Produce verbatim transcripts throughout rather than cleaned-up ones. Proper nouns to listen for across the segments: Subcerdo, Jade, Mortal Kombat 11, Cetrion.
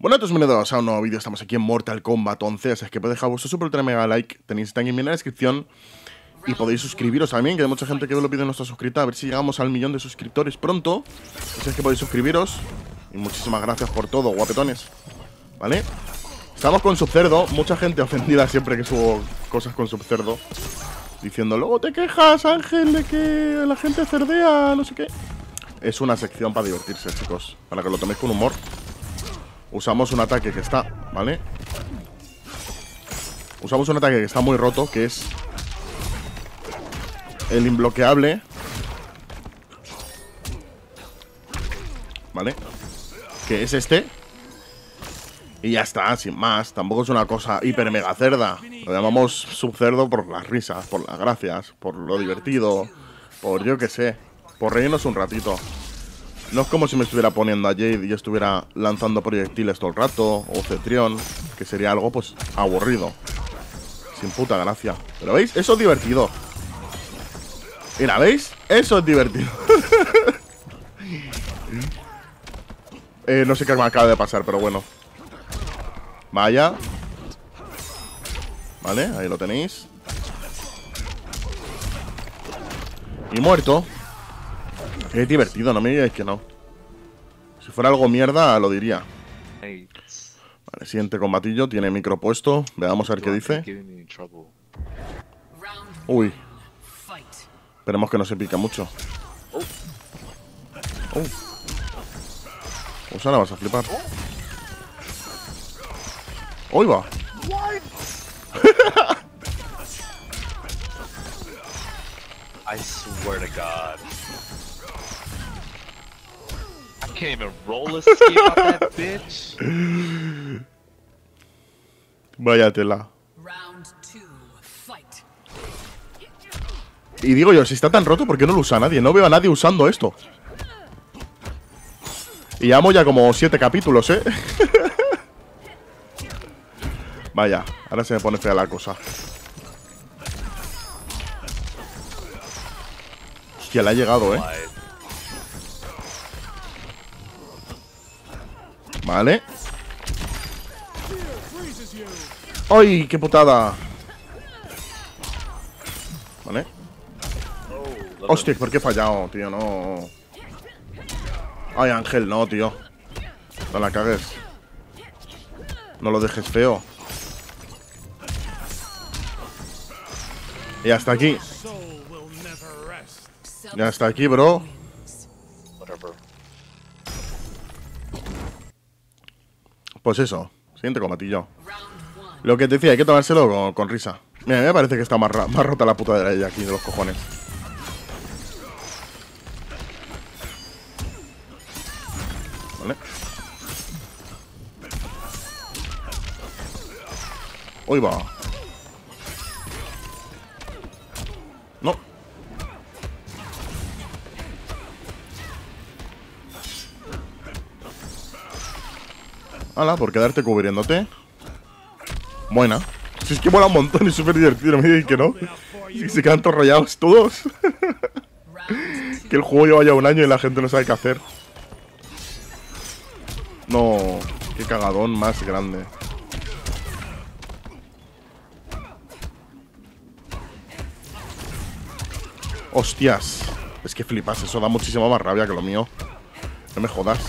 Bueno, entonces bienvenidos a un nuevo vídeo, estamos aquí en Mortal Kombat once, así que podéis dejar vuestro super ultra mega like, tenéis también en la descripción y podéis suscribiros también, que hay mucha gente que lo pide, no está suscrita, a ver si llegamos al millón de suscriptores pronto, así es que podéis suscribiros y muchísimas gracias por todo, guapetones, ¿vale? Estamos con Subcerdo, mucha gente ofendida siempre que subo cosas con Subcerdo, diciendo, luego te quejas, Ángel, de que la gente cerdea, no sé qué. Es una sección para divertirse, chicos, para que lo toméis con humor. Usamos un ataque que está, ¿vale? Usamos un ataque que está muy roto, que es el imbloqueable, ¿vale? Que es este. Y ya está, sin más. Tampoco es una cosa hiper mega cerda. Lo llamamos Subcerdo por las risas, por las gracias, por lo divertido, por yo qué sé, por reírnos un ratito. No es como si me estuviera poniendo a Jade y yo estuviera lanzando proyectiles todo el rato, o Cetrion, que sería algo, pues, aburrido. Sin puta gracia. ¿Pero veis? Eso es divertido. Mira, ¿veis? Eso es divertido. eh, no sé qué me acaba de pasar, pero bueno. Vaya. Vale, ahí lo tenéis. Y muerto. Es divertido, no me digáis que no. Si fuera algo mierda, lo diría. Vale, siguiente combatillo. Tiene micro puesto. Veamos a ver qué dice. Uy. Esperemos que no se pica mucho. Uh. Pues ahora vas a flipar. ¡Uy, va! I swear to God. Can't even roll escape off that bitch. Vaya tela. Y digo yo, si está tan roto, ¿por qué no lo usa nadie? No veo a nadie usando esto. Y llevamos ya como siete capítulos, ¿eh? Vaya, ahora se me pone fea la cosa. Hostia, le ha llegado, ¿eh? Vale. ¡Ay, qué putada! Vale. Hostia, ¿por qué he fallado, tío? No. Ay, Ángel, no, tío. No la cagues. No lo dejes feo. Y hasta aquí. Ya hasta aquí, bro. Pues eso, siguiente combatillo. Lo que te decía, hay que tomárselo con, con risa. Mira, a mí me parece que está más, más rota la puta de la aquí de los cojones. Vale. Uy, va. No. Hala, por quedarte cubriéndote. Buena. Si es que mola un montón y súper divertido, me digáis que no. Si se quedan todos rayados todos. Que el juego lleva ya un año y la gente no sabe qué hacer. No, qué cagadón más grande. Hostias. Es que flipas, eso da muchísima más rabia que lo mío. No me jodas.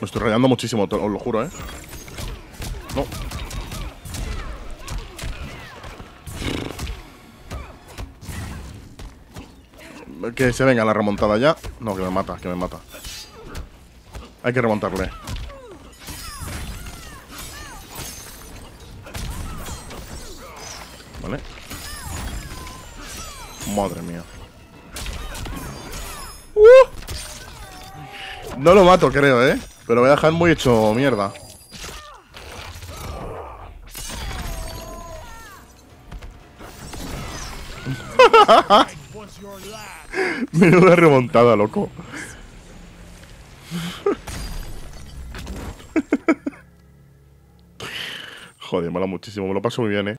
Me estoy rayando muchísimo, os lo juro, ¿eh? No. Que se venga la remontada ya. No, que me mata, que me mata. Hay que remontarle. Vale. Madre mía. ¡Uh! No lo mato, creo, ¿eh? Pero voy a dejar muy hecho mierda. Menuda remontada, loco. Joder, mola muchísimo. Me lo paso muy bien, eh.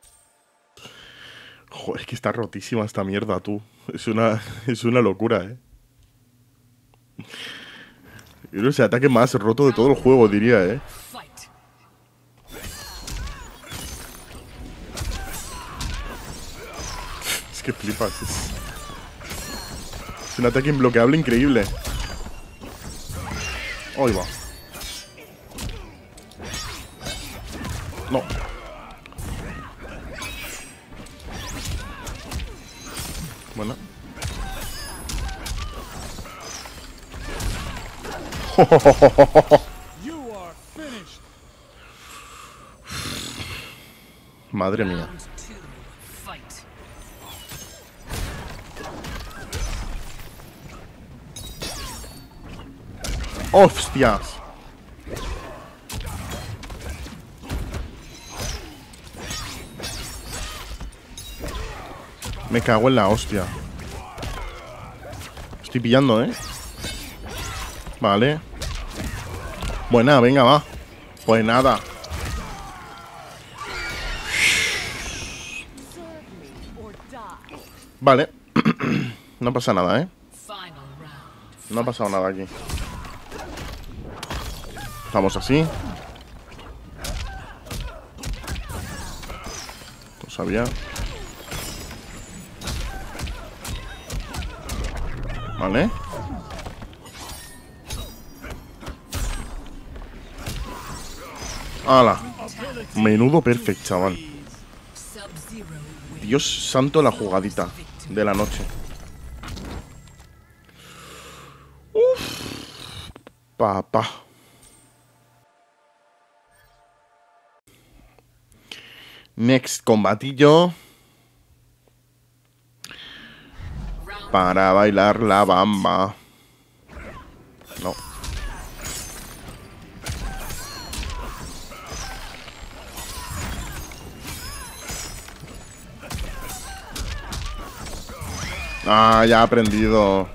Joder, es que está rotísima esta mierda, tú. Es una, es una locura, ¿eh? Yo no sé, ataque más roto de todo el juego, diría, ¿eh? Es que flipas. Es, es un ataque imbloqueable increíble. Ahí va. No. Bueno. Madre mía. ¡Hostias! Me cago en la hostia. Estoy pillando, ¿eh? Vale. Buena, venga, va. Pues nada. Vale. No pasa nada, ¿eh? No ha pasado nada aquí. Estamos así. No sabía. Vale. ¡Hala! Menudo perfect, chaval. Dios santo, la jugadita de la noche. Uff. Papá. Next combatillo. Para bailar la bamba. No. Ah, ya ha aprendido.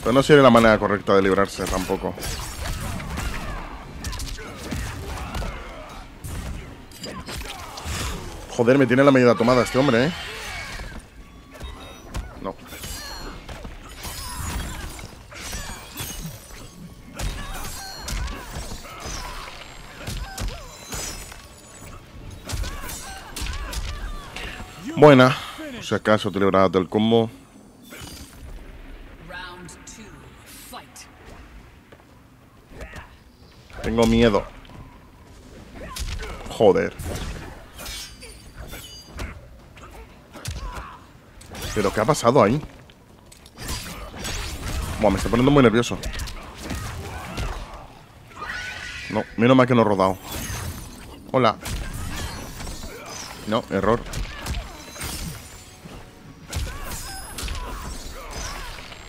Pero no sería la manera correcta de librarse tampoco. Joder, me tiene la medida tomada este hombre, ¿eh? No. Buena. Por si acaso te librarás del combo. Tengo miedo. Joder. ¿Pero qué ha pasado ahí? Buah, me está poniendo muy nervioso. No, menos mal que no he rodado. Hola. No, error.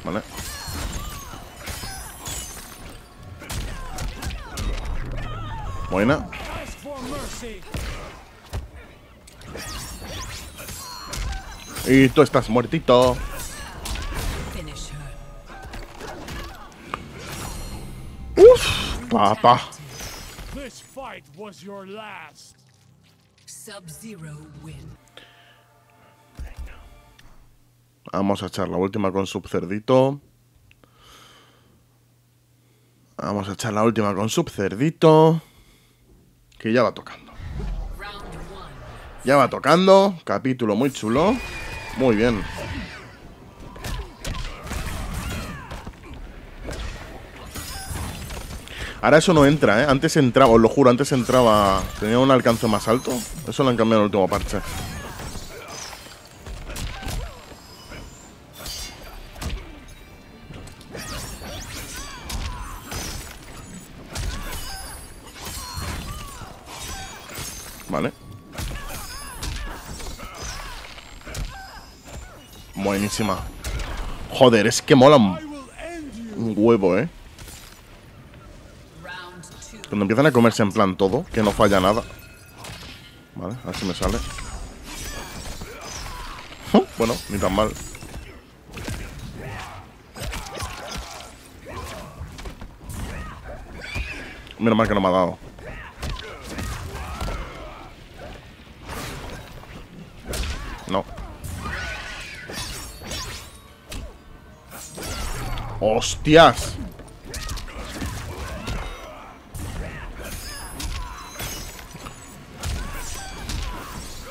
Vale. Buena. Y tú estás muertito. Uf, papá. Vamos a echar la última con Subcerdito. Vamos a echar la última con Subcerdito. Que ya va tocando. Ya va tocando. Capítulo muy chulo. Muy bien. Ahora eso no entra, ¿eh? Antes entraba, os lo juro, antes entraba... Tenía un alcance más alto. Eso lo han cambiado en el último parche. Vale. Buenísima. Joder, es que mola un huevo, ¿eh? Cuando empiezan a comerse en plan todo, que no falla nada. Vale, a ver si me sale. Bueno, ni tan mal. Menos mal que no me ha dado. ¡Hostias!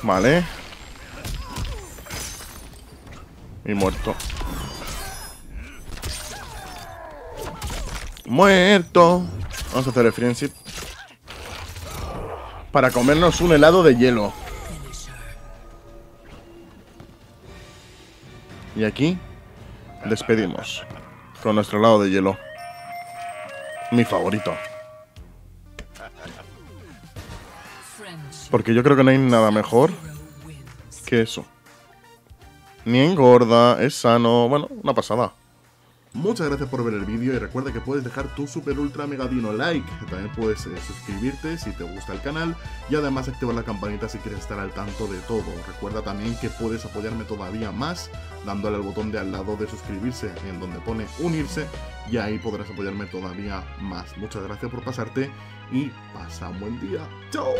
Vale. Y muerto. Muerto. Vamos a hacer el friendship para comernos un helado de hielo. Y aquí despedimos con nuestro helado de hielo. Mi favorito. Porque yo creo que no hay nada mejor que eso. Ni engorda, es sano. Bueno, una pasada. Muchas gracias por ver el vídeo y recuerda que puedes dejar tu super ultra mega dino like. También puedes eh, suscribirte si te gusta el canal y además activar la campanita si quieres estar al tanto de todo. Recuerda también que puedes apoyarme todavía más dándole al botón de al lado de suscribirse en donde pone unirse y ahí podrás apoyarme todavía más. Muchas gracias por pasarte y pasa un buen día. ¡Chao!